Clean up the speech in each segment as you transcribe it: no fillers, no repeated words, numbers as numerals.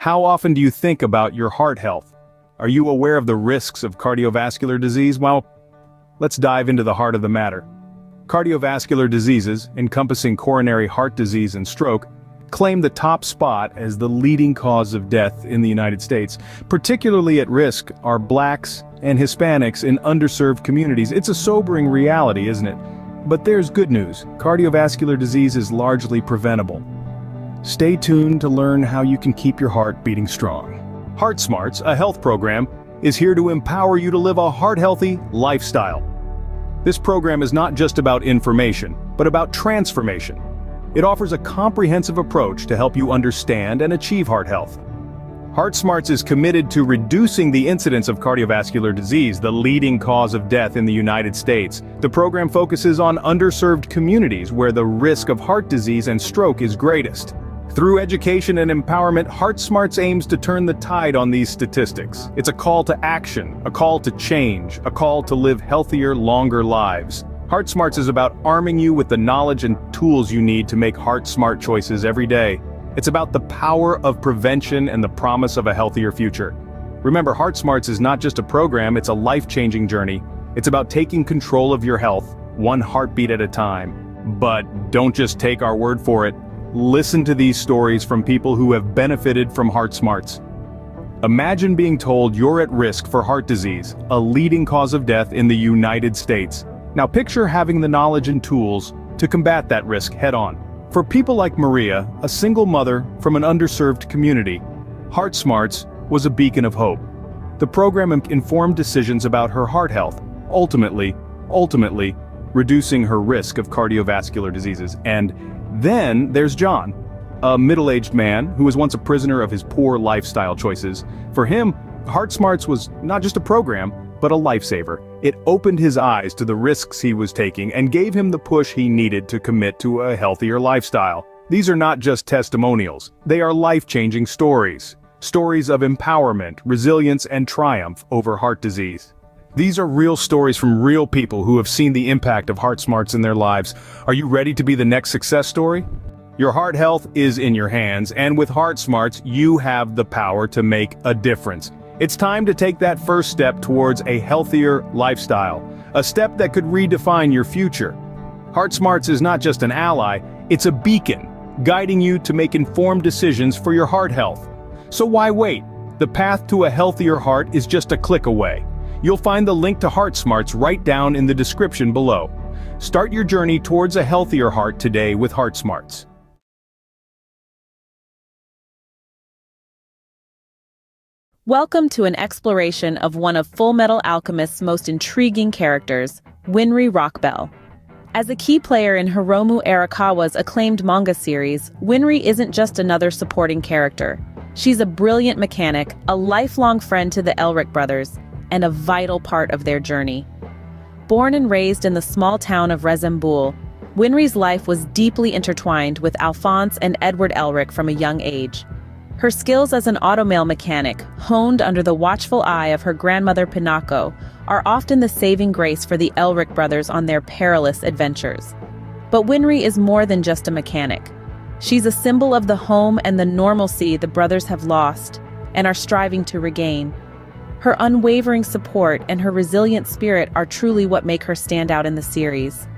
How often do you think about your heart health? Are you aware of the risks of cardiovascular disease? Well, let's dive into the heart of the matter. Cardiovascular diseases, encompassing coronary heart disease and stroke, claim the top spot as the leading cause of death in the United States. Particularly at risk are blacks and Hispanics in underserved communities. It's a sobering reality, isn't it? But there's good news. Cardiovascular disease is largely preventable. Stay tuned to learn how you can keep your heart beating strong. Heart Smarts, a health program, is here to empower you to live a heart-healthy lifestyle. This program is not just about information, but about transformation. It offers a comprehensive approach to help you understand and achieve heart health. Heart Smarts is committed to reducing the incidence of cardiovascular disease, the leading cause of death in the United States. The program focuses on underserved communities where the risk of heart disease and stroke is greatest. Through education and empowerment, Heart Smarts aims to turn the tide on these statistics. It's a call to action, a call to change, a call to live healthier, longer lives. Heart Smarts is about arming you with the knowledge and tools you need to make heart-smart choices every day. It's about the power of prevention and the promise of a healthier future. Remember, Heart Smarts is not just a program, it's a life-changing journey. It's about taking control of your health, one heartbeat at a time. But don't just take our word for it. Listen to these stories from people who have benefited from Heart Smarts. Imagine being told you're at risk for heart disease, a leading cause of death in the United States. Now picture having the knowledge and tools to combat that risk head-on. For people like Maria, a single mother from an underserved community, Heart Smarts was a beacon of hope. The program informed decisions about her heart health, ultimately reducing her risk of cardiovascular diseases. And then there's John, a middle-aged man who was once a prisoner of his poor lifestyle choices. For him, Heart Smarts was not just a program, but a lifesaver. It opened his eyes to the risks he was taking and gave him the push he needed to commit to a healthier lifestyle. These are not just testimonials, they are life-changing stories. Stories of empowerment, resilience, and triumph over heart disease. These are real stories from real people who have seen the impact of Heart Smarts in their lives. Are you ready to be the next success story? Your heart health is in your hands, and with Heart Smarts, you have the power to make a difference. It's time to take that first step towards a healthier lifestyle, a step that could redefine your future. Heart Smarts is not just an ally, it's a beacon, guiding you to make informed decisions for your heart health. So why wait? The path to a healthier heart is just a click away. You'll find the link to Heart Smarts right down in the description below. Start your journey towards a healthier heart today with Heart Smarts. Welcome to an exploration of one of Fullmetal Alchemist's most intriguing characters, Winry Rockbell. As a key player in Hiromu Arakawa's acclaimed manga series, Winry isn't just another supporting character. She's a brilliant mechanic, a lifelong friend to the Elric brothers, and a vital part of their journey. Born and raised in the small town of Resembool, Winry's life was deeply intertwined with Alphonse and Edward Elric from a young age. Her skills as an automail mechanic, honed under the watchful eye of her grandmother Pinako, are often the saving grace for the Elric brothers on their perilous adventures. But Winry is more than just a mechanic. She's a symbol of the home and the normalcy the brothers have lost and are striving to regain. Her unwavering support and her resilient spirit are truly what make her stand out in the series.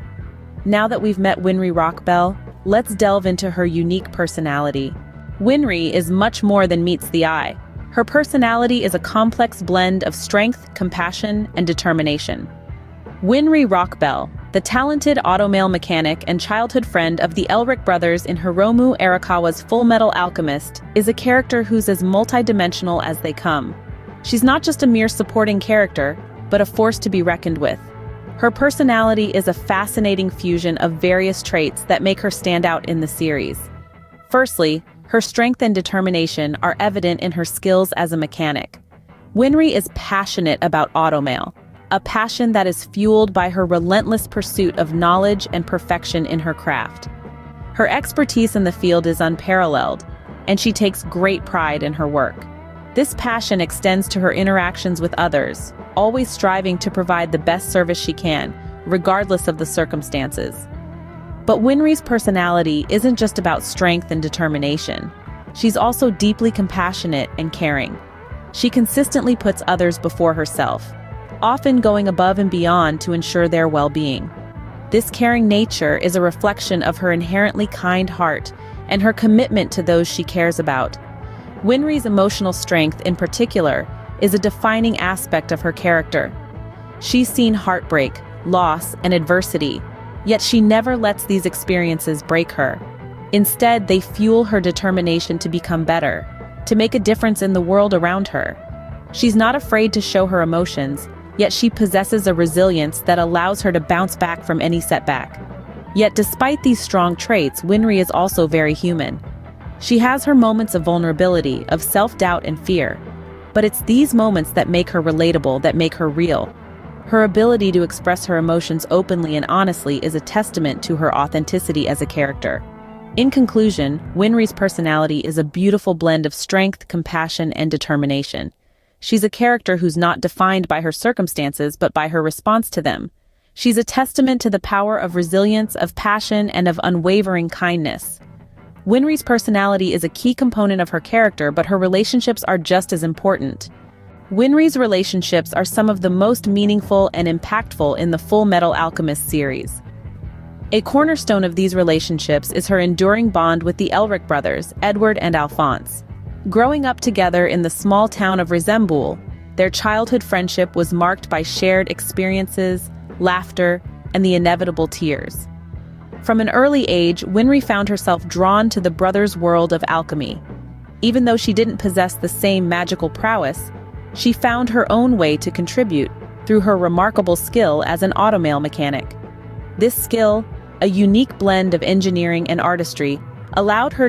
Now that we've met Winry Rockbell, let's delve into her unique personality. Winry is much more than meets the eye. Her personality is a complex blend of strength, compassion, and determination. Winry Rockbell, the talented automail mechanic and childhood friend of the Elric brothers in Hiromu Arakawa's Fullmetal Alchemist, is a character who's as multidimensional as they come. She's not just a mere supporting character, but a force to be reckoned with. Her personality is a fascinating fusion of various traits that make her stand out in the series. Firstly, her strength and determination are evident in her skills as a mechanic. Winry is passionate about automail, a passion that is fueled by her relentless pursuit of knowledge and perfection in her craft. Her expertise in the field is unparalleled, and she takes great pride in her work. This passion extends to her interactions with others, always striving to provide the best service she can, regardless of the circumstances. But Winry's personality isn't just about strength and determination. She's also deeply compassionate and caring. She consistently puts others before herself, often going above and beyond to ensure their well-being. This caring nature is a reflection of her inherently kind heart and her commitment to those she cares about. Winry's emotional strength, in particular, is a defining aspect of her character. She's seen heartbreak, loss, and adversity, yet she never lets these experiences break her. Instead, they fuel her determination to become better, to make a difference in the world around her. She's not afraid to show her emotions, yet she possesses a resilience that allows her to bounce back from any setback. Yet despite these strong traits, Winry is also very human. She has her moments of vulnerability, of self-doubt and fear. But it's these moments that make her relatable, that make her real. Her ability to express her emotions openly and honestly is a testament to her authenticity as a character. In conclusion, Winry's personality is a beautiful blend of strength, compassion, and determination. She's a character who's not defined by her circumstances, but by her response to them. She's a testament to the power of resilience, of passion, and of unwavering kindness. Winry's personality is a key component of her character, but her relationships are just as important. Winry's relationships are some of the most meaningful and impactful in the Fullmetal Alchemist series. A cornerstone of these relationships is her enduring bond with the Elric brothers, Edward and Alphonse. Growing up together in the small town of Resembool, their childhood friendship was marked by shared experiences, laughter, and the inevitable tears. From an early age, Winry found herself drawn to the brothers' world of alchemy. Even though she didn't possess the same magical prowess, she found her own way to contribute through her remarkable skill as an automail mechanic. This skill, a unique blend of engineering and artistry, allowed her to